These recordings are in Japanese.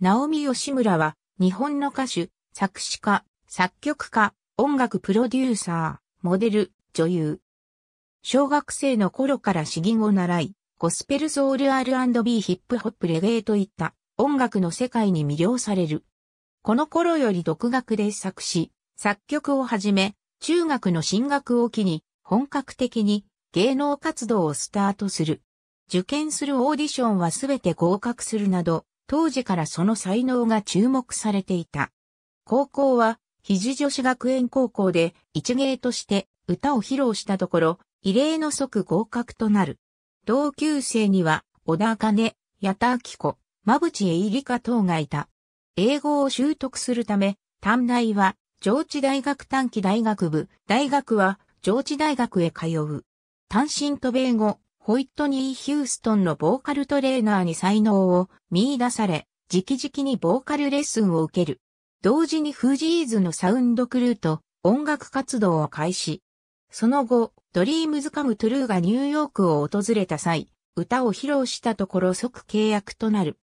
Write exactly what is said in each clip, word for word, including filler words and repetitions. ナオミ・ヨシムラは、日本の歌手、作詞家、作曲家、音楽プロデューサー、モデル、女優。小学生の頃から詩吟を習い、ゴスペルソウル アールアンドビー ヒップホップレゲエといった音楽の世界に魅了される。この頃より独学で作詞、作曲をはじめ、中学の進学を機に本格的に芸能活動をスタートする。受験するオーディションはすべて合格するなど、当時からその才能が注目されていた。高校は、肘女子学園高校で一芸として歌を披露したところ、異例の即合格となる。同級生には、小田茜、矢田亜希子、馬淵絵入香等がいた。英語を習得するため、短大は、上智大学短期大学部、大学は、上智大学へ通う。単身渡米後、ホイットニー・ヒューストンのボーカルトレーナーに才能を見出され、直々にボーカルレッスンを受ける。同時にフージーズのサウンドクルーと音楽活動を開始。その後、ドリームズカムトゥルーがニューヨークを訪れた際、歌を披露したところ即契約となる。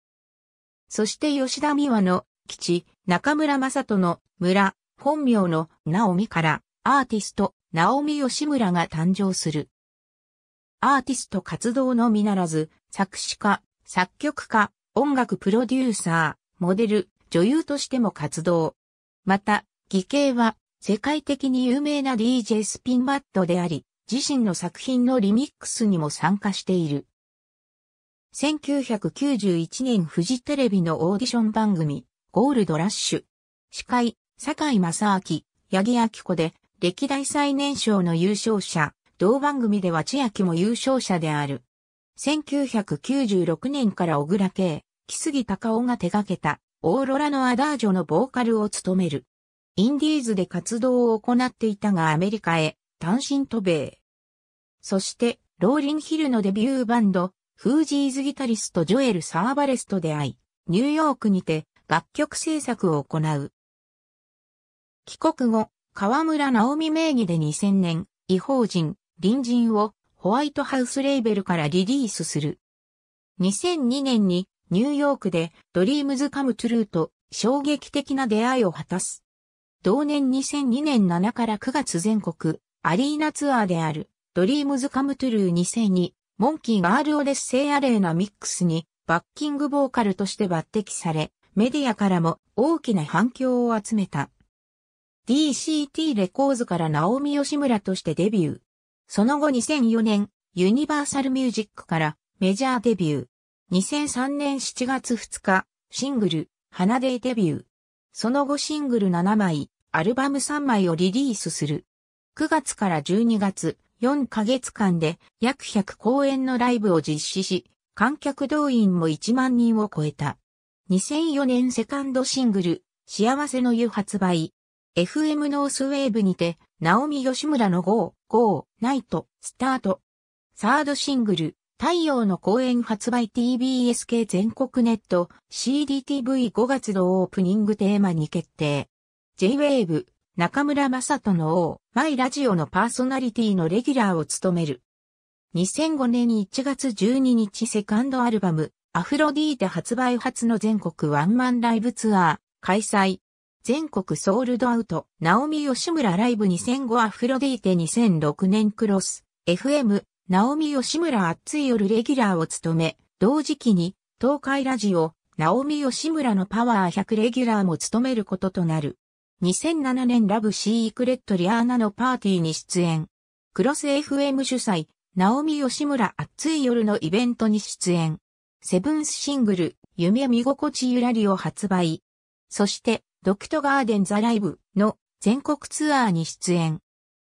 そして吉田美和の吉、中村雅人の村、本名のナオミからアーティスト、ナオミ・ヨシムラが誕生する。アーティスト活動のみならず、作詞家、作曲家、音楽プロデューサー、モデル、女優としても活動。また、義兄は世界的に有名な ディージェー スピンバッドであり、自身の作品のリミックスにも参加している。せんきゅうひゃくきゅうじゅういちねんフジテレビのオーディション番組、ゴールドラッシュ。司会、堺正章、八木亜希子で、歴代最年少の優勝者、同番組では千秋も優勝者である。せんきゅうひゃくきゅうじゅうろくねんから小倉慶、木杉隆夫が手掛けた、オーロラのアダージョのボーカルを務める。インディーズで活動を行っていたがアメリカへ、単身渡米。そして、ローリンヒルのデビューバンド、フージーズギタリストジョエル・サーバレスと出会い、ニューヨークにて楽曲制作を行う。帰国後、川村直美名義でにせんねん、異邦人、隣人をホワイトハウスレーベルからリリースする。にせんにねんにニューヨークでドリームズカムトゥルーと衝撃的な出会いを果たす。同年にせんにねんしちからくがつ全国アリーナツアーであるドリームズカムトゥルーにせんにモンキーガールオデッセイアレーナミックスにバッキングボーカルとして抜擢され、メディアからも大きな反響を集めた。ディーシーティー レコーズからナオミ・ヨシムラとしてデビュー。その後にせんよねん、ユニバーサルミュージックからメジャーデビュー。にせんさんねんしちがつふつか、シングル、花でデビュー。その後シングルななまい、アルバムさんまいをリリースする。くがつからじゅうにがつ、よんかげつかんで約ひゃくこうえんのライブを実施し、観客動員もいちまんにんを超えた。にせんよねんセカンドシングル、幸せの湯発売。エフエム ノースウェーブにて、ナオミ・ヨシムラのゴー、ゴー、ナイト、スタート。サードシングル、太陽の公園発売 ティービーエス 系全国ネット、シーディーティーブイごがつのオープニングテーマに決定。J-ウェーブ、中村雅人の王、マイラジオのパーソナリティのレギュラーを務める。にせんごねんいちがつじゅうににちセカンドアルバム、アフロディーテ発売初の全国ワンマンライブツアー、開催。全国ソールドアウト、ナオミ・ヨシムラライブにせんごアフロディーテにせんろくねんクロス、エフエム、ナオミ・ヨシムラ熱い夜レギュラーを務め、同時期に、東海ラジオ、ナオミ・ヨシムラのパワーひゃくレギュラーも務めることとなる。にせんななねんラブ・シークレット・リアーナのパーティーに出演。クロス エフエム 主催、ナオミ・ヨシムラ熱い夜のイベントに出演。セブンスシングル、夢見心地ゆらりを発売。そして、DCTgardenザライブの全国ツアーに出演。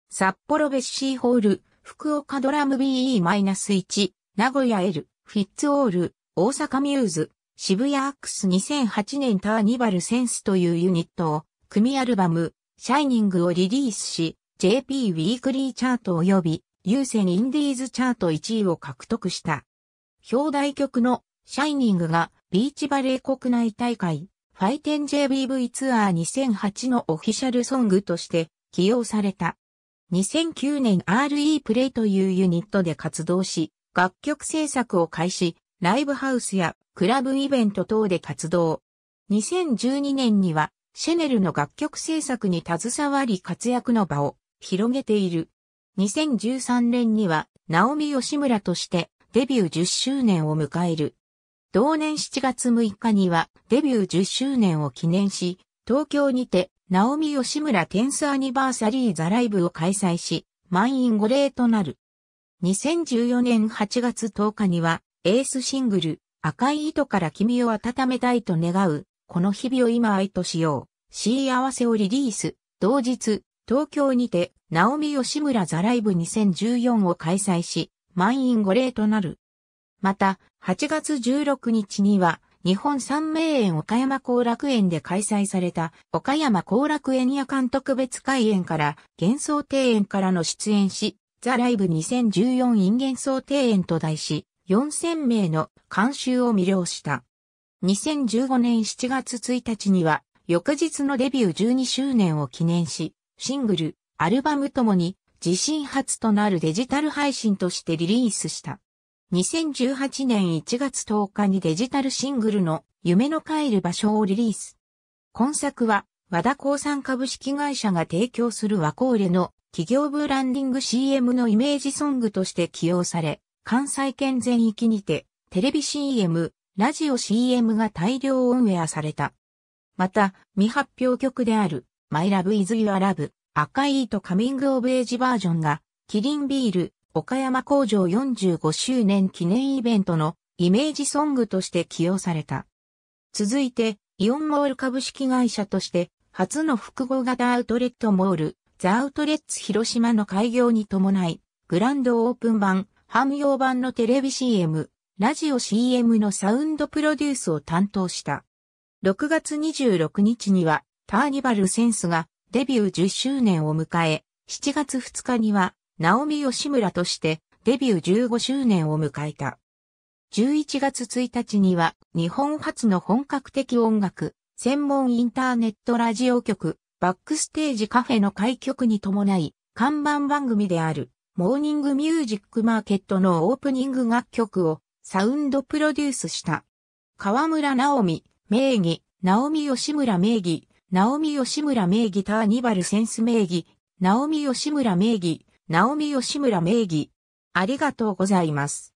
札幌ベッシーホール、福岡ドラム ビーイーワン、名古屋 L、フィッツオール、大阪ミューズ、渋谷アックスにせんはちねんターニバルセンスというユニットを、組アルバム、シャイニングをリリースし、ジェーピー ウィークリーチャート及び、有線インディーズチャートいちいを獲得した。表題曲のシャイニングがビーチバレー国内大会。ファイテン ジェイビーブイ ツアーにせんはちのオフィシャルソングとして起用された。にせんきゅうねん アールイー プレイというユニットで活動し、楽曲制作を開始、ライブハウスやクラブイベント等で活動。にせんじゅうにねんにはシェネルの楽曲制作に携わり活躍の場を広げている。にせんじゅうさんねんにはナオミ・ヨシムラとしてデビューじゅっしゅうねんを迎える。同年しちがつむいかにはデビューじゅっしゅうねんを記念し、東京にてナオミ・ヨシムラテンスアニバーサリー・ザ・ライブを開催し、満員御礼となる。にせんじゅうよねんはちがつとおかにはエースシングル赤い糸から君を温めたいと願う、この日々を今愛としよう、幸せをリリース。同日、東京にてナオミ・ヨシムラザ・ライブにせんじゅうよんを開催し、満員御礼となる。また、はちがつじゅうろくにちには日本三名園岡山後楽園で開催された岡山後楽園夜間特別開園から幻想庭園からの出演し、ザ・ライブにせんじゅうよん in 幻想庭園と題し、よんせんめいの観衆を魅了した。にせんじゅうごねんしちがつついたちには、翌日のデビューじゅうにしゅうねんを記念し、シングル、アルバムともに、自身初となるデジタル配信としてリリースした。にせんじゅうはちねんいちがつとおかにデジタルシングルの、夢の帰る場所をリリース。今作は、和田興産株式会社が提供するワコーレの、企業ブランディング シーエム のイメージソングとして起用され、関西圏全域にて、テレビ シーエム、ラジオ シーエム が大量オンエアされた。また、未発表曲である、My Love is Your Love、赤い糸カミングオブエイジバージョンが、キリンビール、岡山工場よんじゅうごしゅうねん記念イベントのイメージソングとして起用された。続いて、イオンモール株式会社として、初の複合型アウトレットモール、ザ・アウトレッツ広島の開業に伴い、グランドオープン版、汎用版のテレビ シーエム、ラジオ シーエム のサウンドプロデュースを担当した。ろくがつにじゅうろくにちにはターニバルセンスがデビューじゅっしゅうねんを迎え、しちがつふつかにはナオミ・ヨシムラとしてデビューじゅうごしゅうねんを迎えた。じゅういちがつついたちには日本初の本格的音楽、専門インターネットラジオ局、バックステージカフェの開局に伴い、看板番組である。モーニングミュージックマーケットのオープニング楽曲をサウンドプロデュースした。川村直美名義、ナオミ・ヨシムラ名義、ナオミ・ヨシムラ名義ターニバルセンス名義、ナオミ・ヨシムラ名義、ナオミ・ヨシムラ名義。ありがとうございます。